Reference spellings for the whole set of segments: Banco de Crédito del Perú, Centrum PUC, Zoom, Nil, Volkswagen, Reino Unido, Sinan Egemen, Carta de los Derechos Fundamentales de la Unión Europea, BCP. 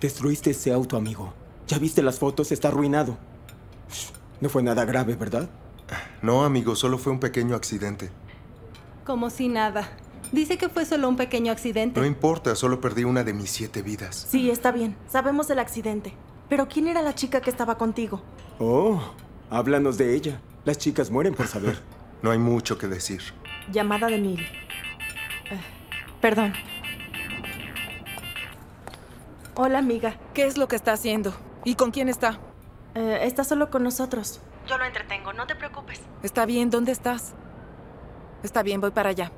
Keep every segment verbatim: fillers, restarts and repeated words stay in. Destruiste ese auto, amigo. Ya viste las fotos, está arruinado. No fue nada grave, ¿verdad? No, amigo, solo fue un pequeño accidente. Como si nada. Dice que fue solo un pequeño accidente. No importa, solo perdí una de mis siete vidas. Sí, está bien. Sabemos del accidente. Pero ¿quién era la chica que estaba contigo? Oh, háblanos de ella. Las chicas mueren por saber. No hay mucho que decir. Llamada de Nil. Eh, perdón. Hola, amiga. ¿Qué es lo que está haciendo? ¿Y con quién está? Eh, está solo con nosotros. Yo lo entretengo, no te preocupes. Está bien, ¿dónde estás? Está bien, voy para allá.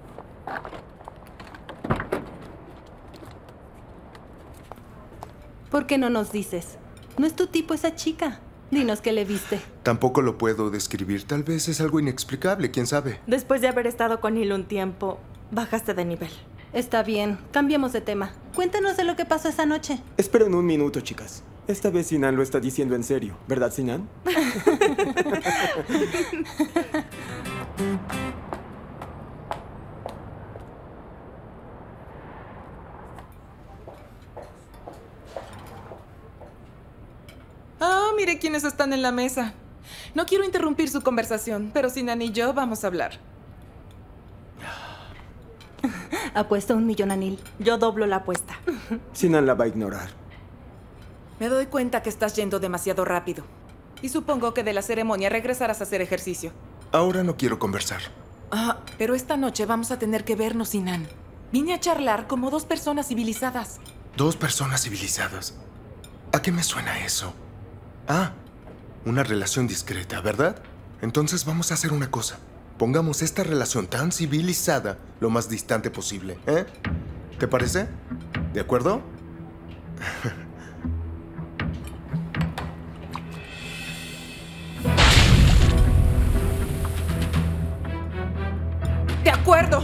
¿Por qué no nos dices? No es tu tipo esa chica. Dinos qué le viste. Tampoco lo puedo describir. Tal vez es algo inexplicable, quién sabe. Después de haber estado con Nil un tiempo, bajaste de nivel. Está bien, cambiemos de tema. Cuéntanos de lo que pasó esa noche. Esperen un minuto, chicas. Esta vez Sinan lo está diciendo en serio, ¿verdad, Sinan? Mire quiénes están en la mesa. No quiero interrumpir su conversación, pero Sinan y yo vamos a hablar. Apuesto un millón a Nil. Yo doblo la apuesta. Sinan la va a ignorar. Me doy cuenta que estás yendo demasiado rápido. Y supongo que de la ceremonia regresarás a hacer ejercicio. Ahora no quiero conversar. Ah, pero esta noche vamos a tener que vernos, Sinan. Vine a charlar como dos personas civilizadas. ¿Dos personas civilizadas? ¿A qué me suena eso? Ah, una relación discreta, ¿verdad? Entonces vamos a hacer una cosa. Pongamos esta relación tan civilizada lo más distante posible, ¿eh? ¿Te parece? ¿De acuerdo? ¡De acuerdo!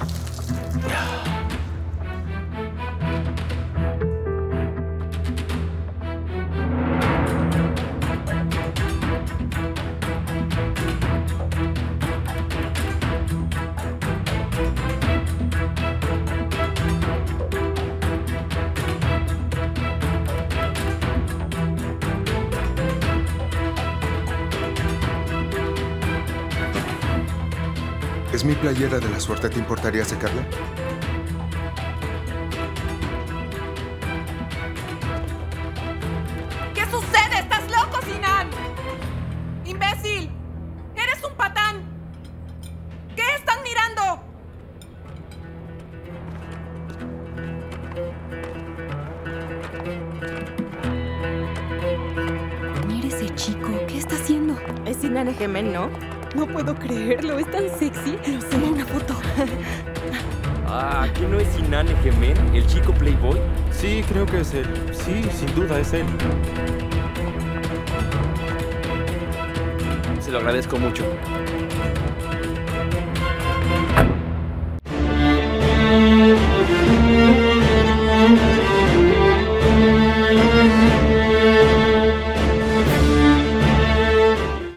¿Es mi playera de la suerte? ¿Te importaría secarla? ¿Qué sucede? ¡Estás loco, Sinan! ¡Imbécil! ¡Eres un patán! ¿Qué están mirando? Mira ese chico. ¿Qué está haciendo? Es Sinan Egemen, ¿no? No puedo creerlo, es tan sexy. No sé, una foto. Ah, ¿qué no es Sinan Egemen, el chico playboy? Sí, creo que es él. Sí, sin duda es él. Se lo agradezco mucho.